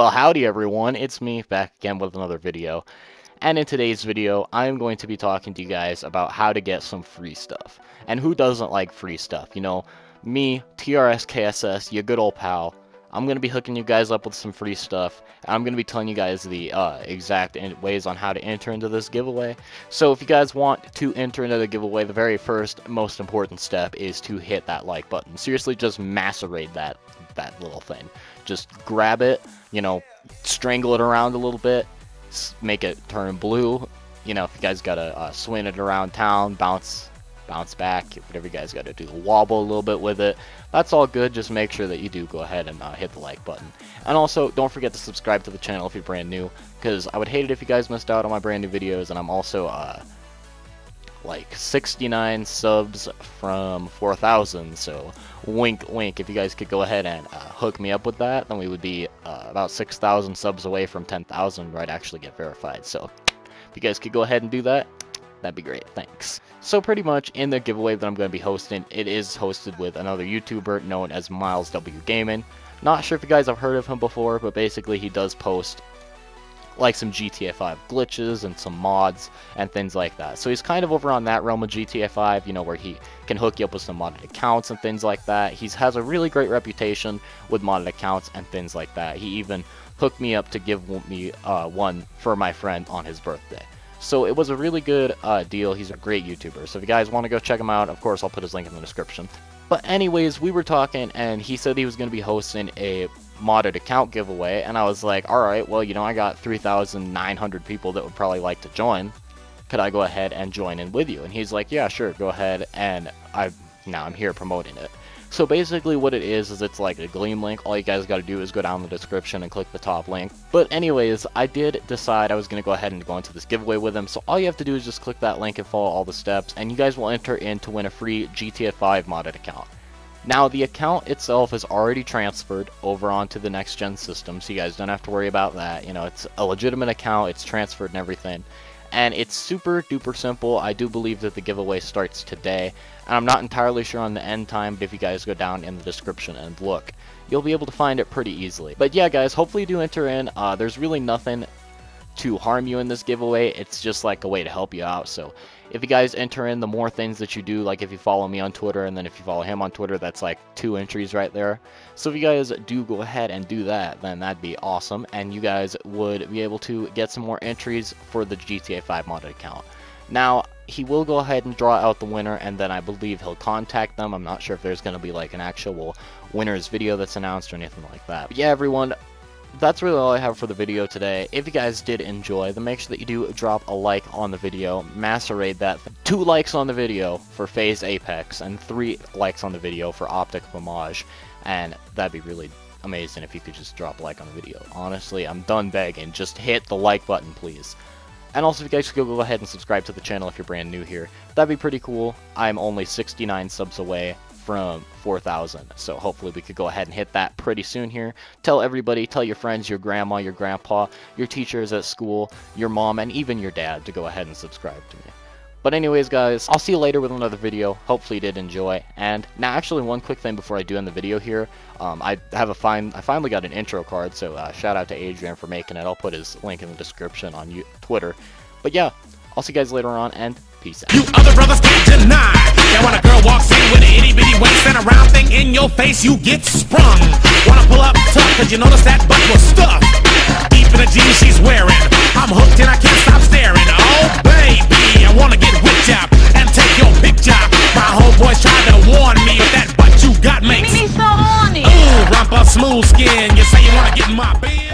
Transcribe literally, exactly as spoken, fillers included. Well, howdy everyone, it's me back again with another video, and in today's video I'm going to be talking to you guys about how to get some free stuff. And who doesn't like free stuff? You know, me, T R S K S S, your good old pal. I'm going to be hooking you guys up with some free stuff. I'm going to be telling you guys the uh, exact in ways on how to enter into this giveaway. So if you guys want to enter into the giveaway, the very first most important step is to hit that like button. Seriously, just macerate that that little thing. Just grab it, you know, strangle it around a little bit, make it turn blue. You know, if you guys gotta uh, swing it around town, bounce bounce back, whatever you guys gotta do, wobble a little bit with it, that's all good. Just make sure that you do go ahead and uh, hit the like button, and also don't forget to subscribe to the channel if you're brand new, because I would hate it if you guys missed out on my brand new videos. And I'm also uh like sixty-nine subs from four thousand, so wink wink, if you guys could go ahead and uh, hook me up with that, then we would be uh, about six thousand subs away from ten thousand where I'd actually get verified. So if you guys could go ahead and do that, that'd be great, thanks. So pretty much in the giveaway that I'm going to be hosting, it is hosted with another YouTuber known as Miles W. Gaming. Not sure if you guys have heard of him before, but basically he does post like some G T A five glitches and some mods and things like that. So he's kind of over on that realm of G T A five, you know, where he can hook you up with some modded accounts and things like that. He has a really great reputation with modded accounts and things like that. He even hooked me up to give me uh, one for my friend on his birthday. So it was a really good uh, deal. He's a great YouTuber. So if you guys want to go check him out, of course, I'll put his link in the description. But anyways, we were talking, and he said he was going to be hosting a modded account giveaway, and I was like, alright, well, you know, I got three thousand nine hundred people that would probably like to join. Could I go ahead and join in with you? And he's like, yeah, sure, go ahead. And I now I'm here promoting it. So basically what it is is it's like a Gleam link. All you guys got to do is go down the description and click the top link. But anyways, I did decide I was going to go ahead and go into this giveaway with him. So all you have to do is just click that link and follow all the steps, and you guys will enter in to win a free G T A five modded account. Now the account itself is already transferred over onto the next gen system, so you guys don't have to worry about that. You know, it's a legitimate account, it's transferred and everything. And it's super duper simple. I do believe that the giveaway starts today, and I'm not entirely sure on the end time, but if you guys go down in the description and look, you'll be able to find it pretty easily. But yeah guys, hopefully you do enter in. Uh, there's really nothing to harm you in this giveaway, it's just like a way to help you out. So if you guys enter in, the more things that you do, like if you follow me on Twitter and then if you follow him on Twitter, that's like two entries right there. So if you guys do go ahead and do that, then that'd be awesome, and you guys would be able to get some more entries for the G T A five modded account. Now he will go ahead and draw out the winner, and then I believe he'll contact them. I'm not sure if there's going to be like an actual winner's video that's announced or anything like that. But yeah everyone, that's really all I have for the video today. If you guys did enjoy, then make sure that you do drop a like on the video, macerate that. Two likes on the video for Phase Apex, and three likes on the video for Optic Homage, and that'd be really amazing if you could just drop a like on the video. Honestly, I'm done begging, just hit the like button, please. And also, if you guys could go ahead and subscribe to the channel if you're brand new here, that'd be pretty cool. I'm only sixty-nine subs away from four thousand, so hopefully we could go ahead and hit that pretty soon here. Tell everybody, tell your friends, your grandma, your grandpa, your teachers at school, your mom, and even your dad to go ahead and subscribe to me. But anyways guys, I'll see you later with another video. Hopefully you did enjoy. And now actually one quick thing before I do end the video here, um, I have a fine I finally got an intro card, so uh, shout out to Adrian for making it. I'll put his link in the description on you Twitter. But yeah, I'll see you guys later on, and peace out. You other brothers can't deny that when a girl walks in with an itty bitty waist and a round thing in your face, you get sprung. Wanna pull up tough, cause you notice that butt was stuffed deep in the jeans she's wearing. I'm hooked and I can't stop staring. Oh baby, I wanna get whipped up and take your picture. My homeboys tried to warn me that butt you got makes me so horny. Ooh, rump up smooth skin, you say you wanna get in my bed.